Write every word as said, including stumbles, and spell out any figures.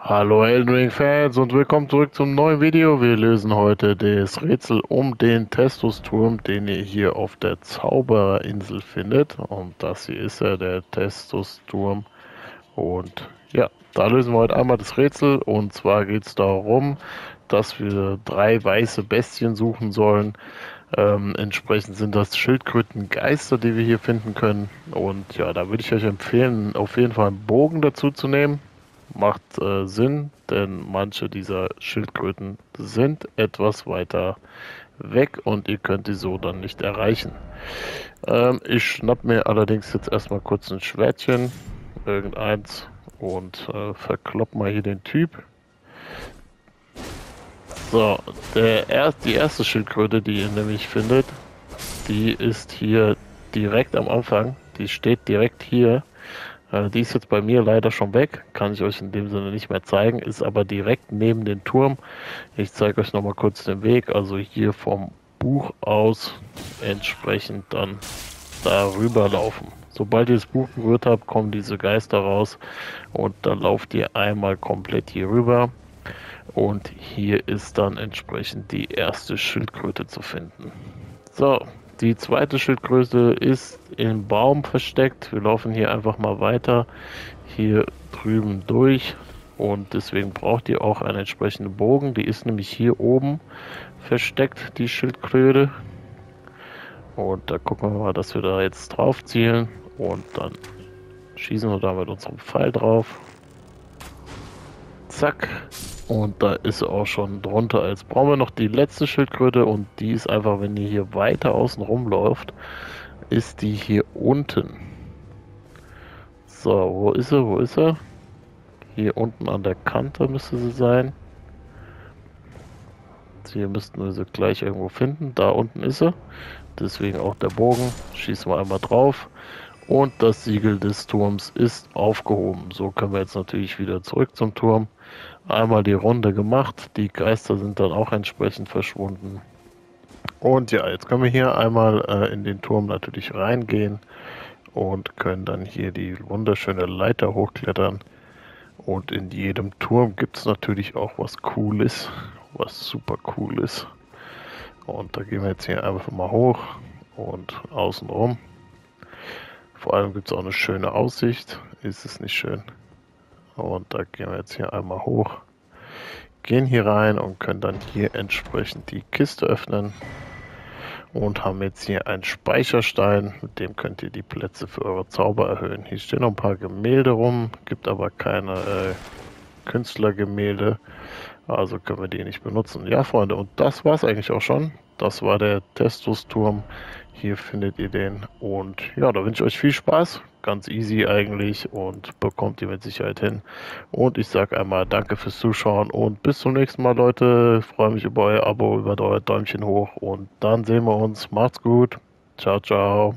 Hallo Elden Ring Fans und willkommen zurück zum neuen Video. Wir lösen heute das Rätsel um den Testus-Turm, den ihr hier auf der Zaubererinsel findet. Und das hier ist ja der Testus-Turm. Und ja, da lösen wir heute einmal das Rätsel. Und zwar geht es darum, dass wir drei weiße Bestien suchen sollen. Ähm, entsprechend sind das Schildkrötengeister, die wir hier finden können. Und ja, da würde ich euch empfehlen, auf jeden Fall einen Bogen dazu zu nehmen. Macht äh, Sinn, denn manche dieser Schildkröten sind etwas weiter weg und ihr könnt die so dann nicht erreichen. Ähm, ich schnapp mir allerdings jetzt erstmal kurz ein Schwertchen, irgendeins, und äh, verklopp mal hier den Typ. So, der er die erste Schildkröte, die ihr nämlich findet, die ist hier direkt am Anfang, die steht direkt hier. Die ist jetzt bei mir leider schon weg, kann ich euch in dem Sinne nicht mehr zeigen, ist aber direkt neben dem Turm. Ich zeige euch nochmal kurz den Weg, also hier vom Buch aus entsprechend dann darüber laufen. Sobald ihr das Buch berührt habt, kommen diese Geister raus und dann lauft ihr einmal komplett hier rüber. Und hier ist dann entsprechend die erste Schildkröte zu finden. So. Die zweite Schildkröte ist im Baum versteckt. Wir laufen hier einfach mal weiter, hier drüben durch. Und deswegen braucht ihr auch einen entsprechenden Bogen. Die ist nämlich hier oben versteckt, die Schildkröte. Und da gucken wir mal, dass wir da jetzt drauf zielen. Und dann schießen wir da mit unserem Pfeil drauf. Zack. Und da ist er auch schon drunter. Jetzt brauchen wir noch die letzte Schildkröte und die ist einfach, wenn ihr hier weiter außen rumläuft, ist die hier unten. So, wo ist sie, wo ist sie? Hier unten an der Kante müsste sie sein. Hier müssten wir sie gleich irgendwo finden. Da unten ist sie. Deswegen auch der Bogen. Schießen wir einmal drauf. Und das Siegel des Turms ist aufgehoben. So können wir jetzt natürlich wieder zurück zum Turm. Einmal die Runde gemacht. Die Geister sind dann auch entsprechend verschwunden. Und ja, jetzt können wir hier einmal äh, in den Turm natürlich reingehen. Und können dann hier die wunderschöne Leiter hochklettern. Und in jedem Turm gibt es natürlich auch was Cooles. Was super cool ist. Und da gehen wir jetzt hier einfach mal hoch. Und außen rum. Vor allem gibt es auch eine schöne Aussicht. Ist es nicht schön? Und da gehen wir jetzt hier einmal hoch. Gehen hier rein und können dann hier entsprechend die Kiste öffnen. Und haben jetzt hier einen Speicherstein. Mit dem könnt ihr die Plätze für eure Zauber erhöhen. Hier stehen noch ein paar Gemälde rum. Gibt aber keine äh, Künstlergemälde. Also können wir die nicht benutzen. Ja, Freunde, und das war es eigentlich auch schon. Das war der Testus-Turm. Hier findet ihr den. Und ja, da wünsche ich euch viel Spaß. Ganz easy eigentlich und bekommt ihr mit Sicherheit hin. Und ich sage einmal danke fürs Zuschauen und bis zum nächsten Mal, Leute. Ich freue mich über euer Abo, über euer Däumchen hoch und dann sehen wir uns. Macht's gut. Ciao, ciao.